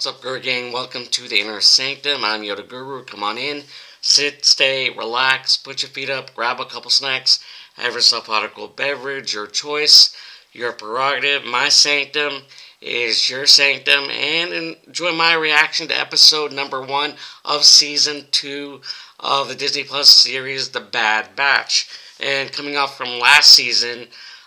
What's up, Guru Gang? Welcome to the Inner Sanctum. I'm Yoda Guru. Come on in, sit, stay, relax, put your feet up, grab a couple snacks, have yourself a hot or cold beverage, your choice, your prerogative. My sanctum is your sanctum, and enjoy my reaction to episode number 1 of season 2 of the Disney Plus series, The Bad Batch. And coming off from last season,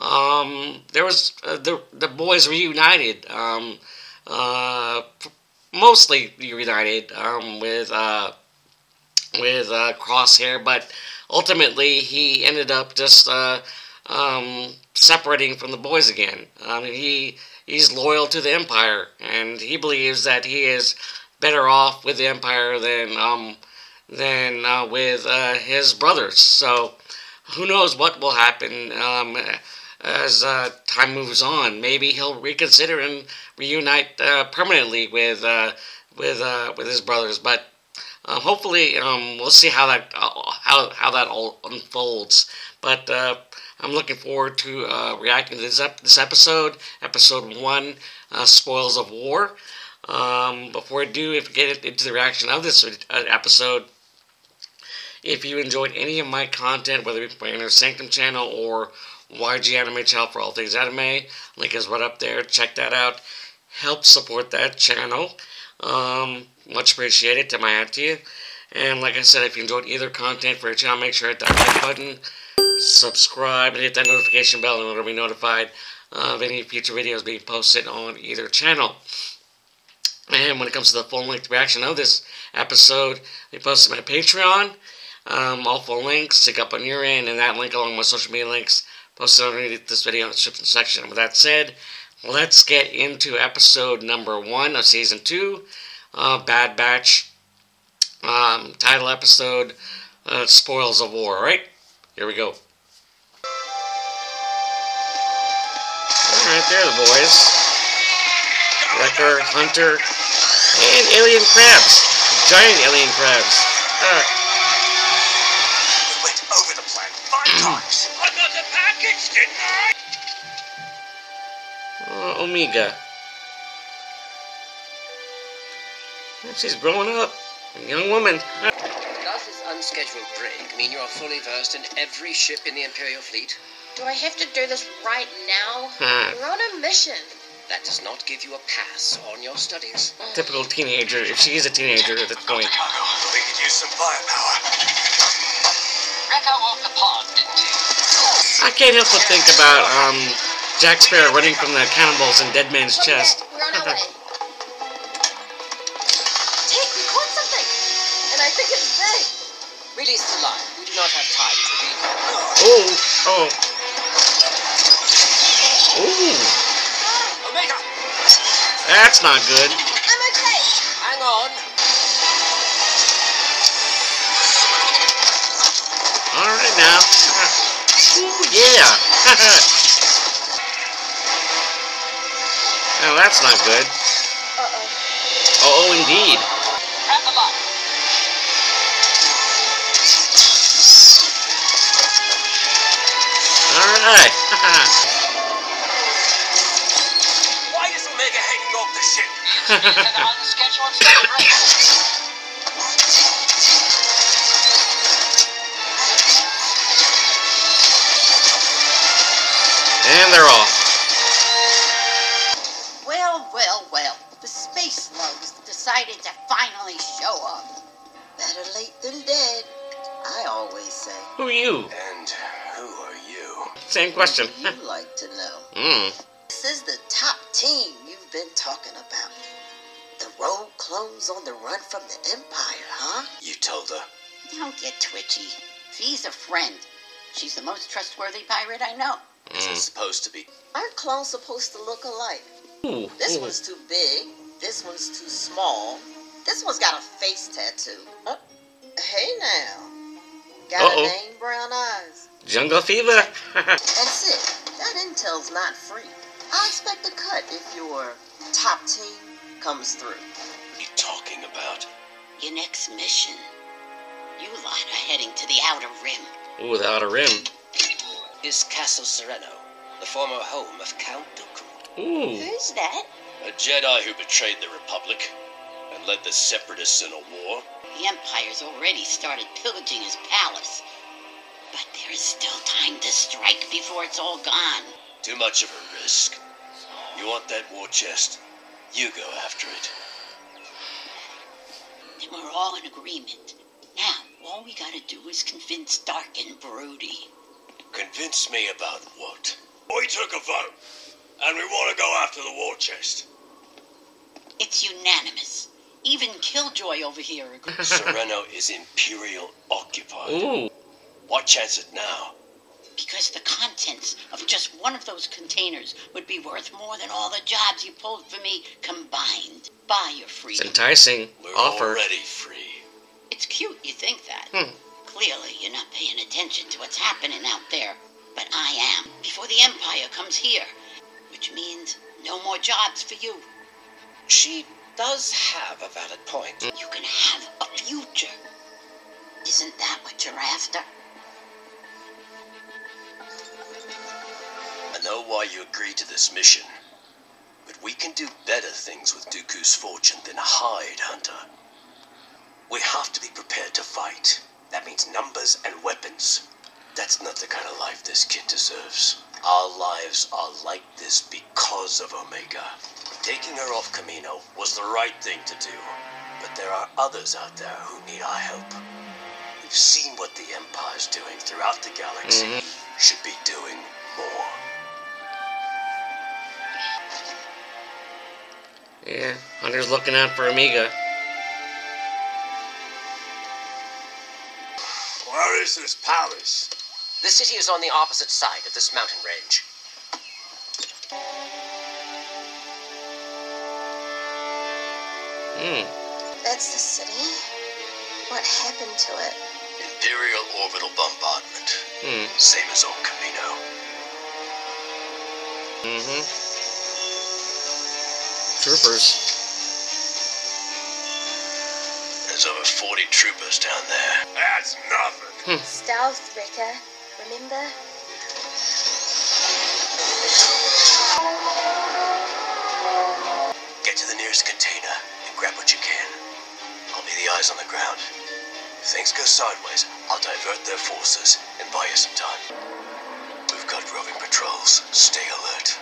there was the boys reunited. Mostly reunited with Crosshair, but ultimately he ended up just separating from the boys again. He's loyal to the Empire, and he believes that he is better off with the Empire than with his brothers. So who knows what will happen as time moves on. Maybe he'll reconsider and reunite permanently with his brothers. But hopefully, we'll see how that all unfolds. But I'm looking forward to reacting to this episode, episode 1, Spoils of War. Before I do, if we get into the reaction of this episode, if you enjoyed any of my content, whether it be my Inner Sanctum channel or YG Anime Channel for all things anime, link is right up there. Check that out. Help support that channel. Much appreciated. Tip my hat to you. And like I said, if you enjoyed either content for your channel, make sure to hit that like button, subscribe, and hit that notification bell in order to be notified of any future videos being posted on either channel. And when it comes to the full-length reaction of this episode, I posted my Patreon. All full links, check up on your end, and that link along with my social media links posted underneath this video in the description section. And with that said, let's get into episode number 1 of season 2, Bad Batch, title episode, Spoils of War. All right, here we go. Right there, the boys, Wrecker, Hunter, and alien crabs, giant alien crabs. You went over the planet 5 times. Omega. She's growing up. A young woman. Does this unscheduled break mean you are fully versed in every ship in the Imperial fleet? Do I have to do this right now? We're on a mission. That does not give you a pass on your studies. Typical teenager, if she is a teenager at this point. We could use some firepower. Wrecker off the pod, didn't you? I can't help but think about Jack Sparrow running from the cannibals in Dead Man's Chest. We're on our way. Tech, we caught something, and I think it's big. Release the line. We do not have time to be. Oh. Omega. That's not good. I'm okay. Hang on. All right now. Ooh, yeah! Now that's not good. Uh-oh. Oh, indeed. Wrap them up. Alright. Why is Omega hanging off the ship? On the schedule to the and they're off. Well. The space slugs decided to finally show up. Better late than dead, I always say. Who are you? And who are you? Same question. What would you like to know? This is the top team you've been talking about. The rogue clones on the run from the Empire, huh? You told her. Don't get twitchy. She's a friend. She's the most trustworthy pirate I know. This is supposed to be. Our clones supposed to look alike. Ooh, this one's too big. This one's too small. This one's got a face tattoo. Oh, hey now. Got a name, brown eyes. Jungle fever. That's it. That intel's not free. I expect a cut if your top team comes through. What are you talking about? Your next mission. You lot are heading to the Outer Rim. Ooh, the Outer Rim. Is Castle Sereno, the former home of Count Dooku. Ooh. Who's that? A Jedi who betrayed the Republic and led the Separatists in a war. The Empire's already started pillaging his palace. But there is still time to strike before it's all gone. Too much of a risk. You want that war chest? You go after it. Then we're all in agreement. Now, all we gotta do is convince Dark and Broody. Convince me about what? We took a vote, and we want to go after the war chest. It's unanimous. Even Killjoy over here agrees. Sereno is Imperial occupied. Ooh. Why chance it now? Because the contents of just one of those containers would be worth more than all the jobs you pulled for me combined. Buy your freedom. It's enticing. We're already free. It's cute you think that. Clearly you're not paying attention to what's happening out there. But I am. Before the Empire comes here. Which means no more jobs for you. She does have a valid point. You can have a future. Isn't that what you're after? I know why you agreed to this mission, but we can do better things with Dooku's fortune than hide, Hunter. We have to be prepared to fight. That means numbers and weapons. That's not the kind of life this kid deserves. Our lives are like this because of Omega. Taking her off Kamino was the right thing to do, but there are others out there who need our help. We've seen what the Empire's doing throughout the galaxy. Should be doing more. Yeah, Hunter's looking out for Omega. Where is this palace? The city is on the opposite side of this mountain range. That's the city? What happened to it? Imperial orbital bombardment. Same as old Kamino. Troopers. There's over 40 troopers down there. That's nothing. Stealth, Wrecker. Remember? Get to the nearest container and grab what you can. I'll be the eyes on the ground. If things go sideways, I'll divert their forces and buy you some time. We've got roving patrols. Stay alert.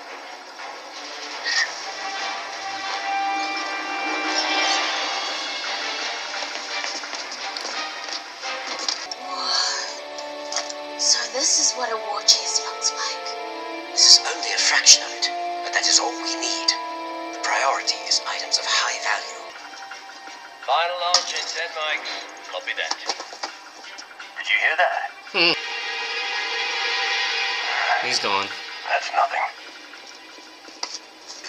This is what a war chest looks like. This is only a fraction of it, but that is all we need. The priority is items of high value. Final launch in 10 mics. Copy that. Did you hear that? He's gone. That's nothing.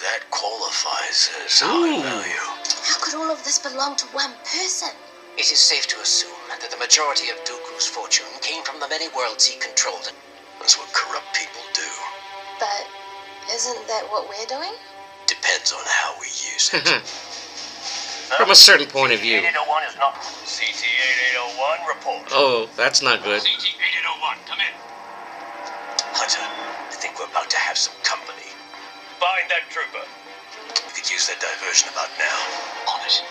That qualifies as high value. How could all of this belong to one person? It is safe to assume that the majority of Dooku's fortune came from the many worlds he controlled. That's what corrupt people do. But isn't that what we're doing? Depends on how we use it. From a certain point of view. CT-8801 is not. CT-8801 report. Oh, that's not good. CT-8801, come in. Hunter, I think we're about to have some company. Find that trooper. We could use that diversion about now. On it.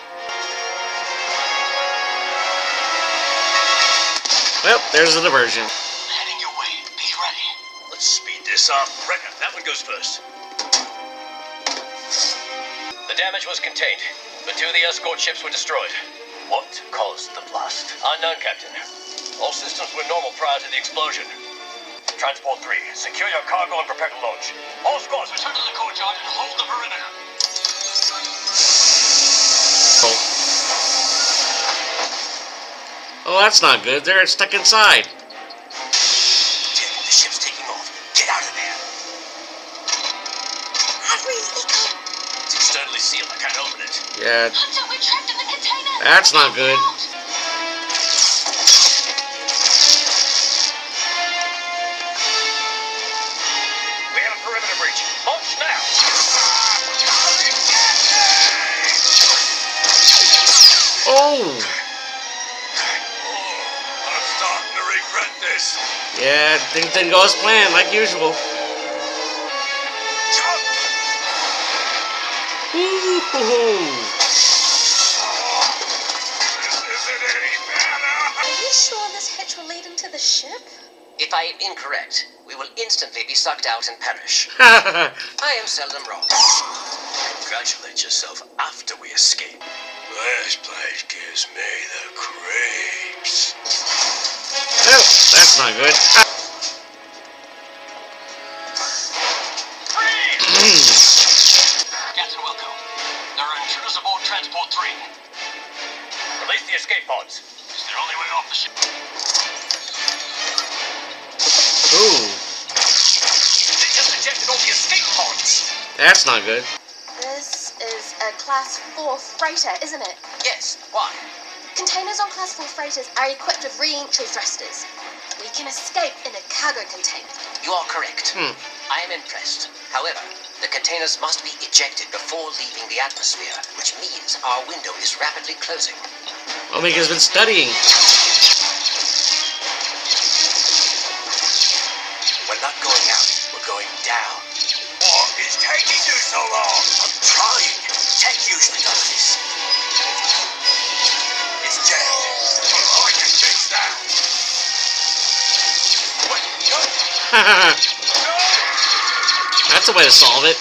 Well, there's the diversion. Heading your way. Be ready. Let's speed this up. Wrecker, that one goes first. The damage was contained, but two of the escort ships were destroyed. What caused the blast? Unknown, Captain. All systems were normal prior to the explosion. Transport 3, secure your cargo and prepare to launch. All squads, return to the courtyard and hold the perimeter. Oh, that's not good. They're stuck inside. The ship's taking off. Get out of there. It's externally sealed. I can't open it. Yeah. Hunter, we're trapped in the container. That's not good. We have a perimeter breach. Launch now. Oh. Yeah, things didn't go as planned, like usual. Are you sure this hitch will lead into the ship? If I am incorrect, we will instantly be sucked out and perish. I am seldom wrong. Congratulate yourself after we escape. This place gives me the creeps. Oh, that's not good. Captain Wilco, there are intruders aboard Transport 3. Release the escape pods. It's their only way off the ship. Ooh. They just ejected all the escape pods. That's not good. This is a Class 4 freighter, isn't it? Yes, why? Containers on Class 4 freighters are equipped with re-entry thrusters. We can escape in a cargo container. You are correct. I am impressed. However, the containers must be ejected before leaving the atmosphere, which means our window is rapidly closing. Omega's been studying. We're not going out. We're going down. What is taking you so long? I'm trying. Tech usually does this. It's dead. Well, I can fix that. Wait, that's a way to solve it.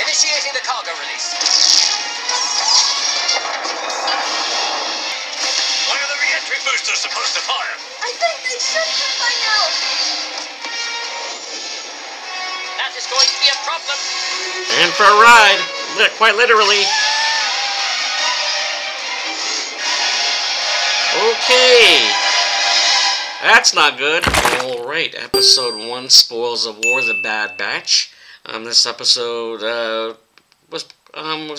Initiating the cargo release. Why are the re-entry boosters supposed to fire? I think they should have by now. It's going to be a problem. And for a ride, quite literally. Okay. That's not good. Alright, episode 1, Spoils of War, The Bad Batch. This episode was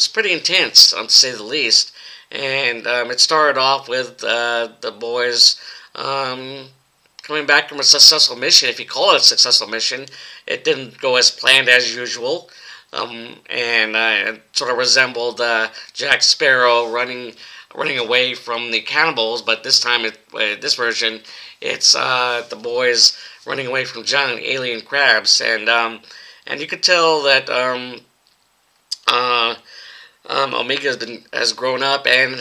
pretty intense, to say the least. And it started off with the boys coming back from a successful mission, if you call it a successful mission. It didn't go as planned as usual, and it sort of resembled Jack Sparrow running away from the cannibals. But this time, this version, it's the boys running away from giant alien crabs, and you could tell that Omega has grown up and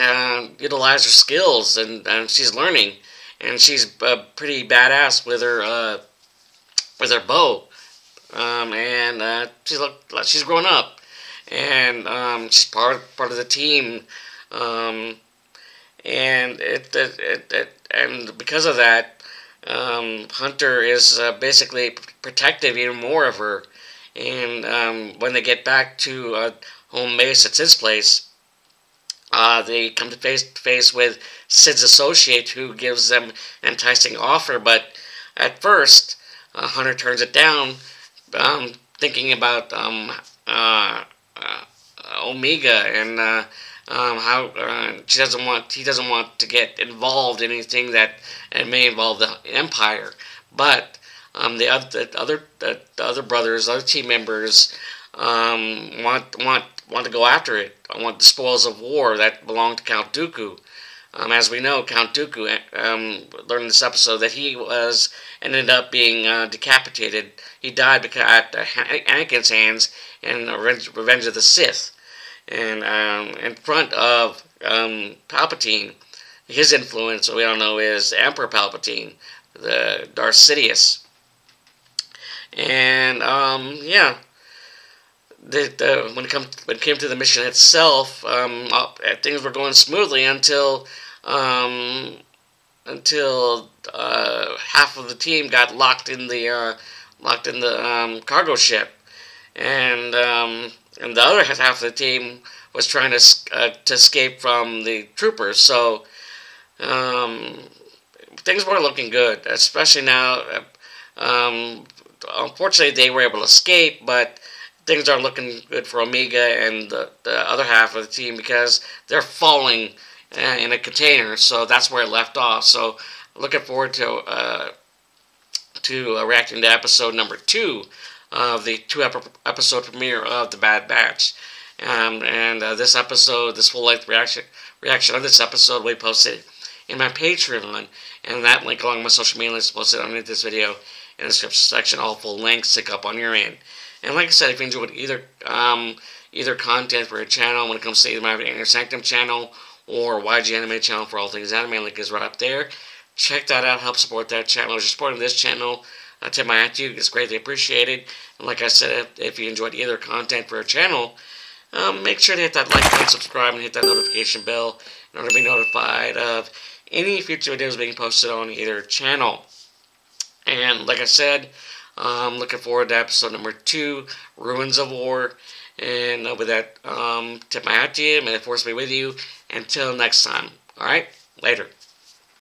utilized her skills, and she's learning. And she's pretty badass with her bow, she looked like she's grown up, and she's part of the team, and and because of that, Hunter is basically protective even more of her, and when they get back to home base at Sid's place. They come to face with Sid's associate, who gives them an enticing offer, but at first, Hunter turns it down, thinking about Omega and how he doesn't want to get involved in anything that may involve the Empire. But the other brothers, other team members, want to go after it. I want the spoils of war that belong to Count Dooku. As we know, Count Dooku learned in this episode that he was ended up being decapitated. He died because at Anakin's hands in Revenge of the Sith, and in front of Palpatine. His influence, we all know, is Emperor Palpatine, the Darth Sidious, and yeah. When it came to the mission itself, things were going smoothly until half of the team got locked in the cargo ship, and the other half of the team was trying to escape from the troopers. So things weren't looking good, especially now. Unfortunately, they were able to escape, but things aren't looking good for Omega and the other half of the team, because they're falling in a container. So that's where it left off. So looking forward to reacting to episode number 2 of the 2-episode premiere of The Bad Batch. This episode, this full-length reaction of this episode, we posted in my Patreon, and that link along my social media is posted underneath this video in the description section. All full links, stick up on your end. And like I said, if you enjoyed either either content for your channel when it comes to either my Inner Sanctum channel or YG Anime Channel for all things anime. Link is right up there. Check that out. Help support that channel. If you're supporting this channel, I tip my hat to you. It's greatly appreciated. And like I said, if you enjoyed either content for your channel, make sure to hit that like button, subscribe, and hit that notification bell in order to be notified of any future videos being posted on either channel. And like I said, I'm looking forward to episode number 2, Ruins of War. And with that, tip my hat to you. May the force be with you. Until next time. Alright? Later.